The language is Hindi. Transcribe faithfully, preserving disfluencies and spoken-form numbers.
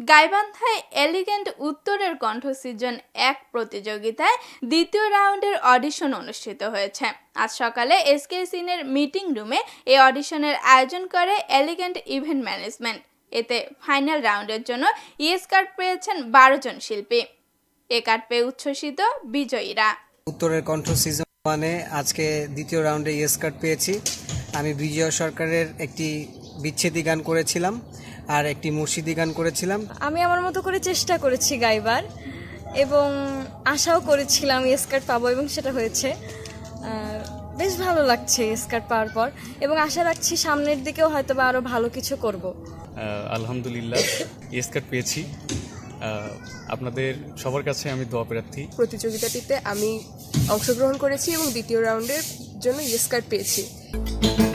गाइबान्धाय एलिगेंट उत्तरेर कण्ठ सीजन एक प्रतियोगिताय द्वितीय राउंडेर अडिशन अनुष्ठित हयेछे। आज सकाले एसके सिनेर मीटिंग रूमे ए अडिशनेर आयोजन करे एलिगेंट इवेंट मैनेजमेंट। एते फाइनल राउंडेर जन्य इएस कार्ड पेयेछेन बारो जन शिल्पी। ए कार्ड पेये उच्छ्वसित विजयीरा। उत्तरेर कण्ठ सीजन माने आजके द्वितीय राउंडे इएस कार्ड पेयेछि। आमि विजय सरकारेर एकटी बिच्छेदी गान करेछिलाम और एक मुर्शिदी गान करेछिलाम। आमी आमार मतो करे चेष्टा करेछि गाइबार एवं आशाओ करेछिलाम स्कार्ट पाबो एवं सेटा हयेछे। बेश भालो लागछे स्कार्ट पावार पर एवं आशा राखछि सामनेर दिकेओ हयतो आरो भालो किछु करब। आलহামদুলিল্লাহ स्कार्ट पेयेछि। आपनादेर सबार काছে आमी दुआ प्रार्थी। प्रतियोगिताटिते आमी अंशग्रहण करेछि एवं द्वितीय राउंडेर जন্য स्कार्ट पेयेछि।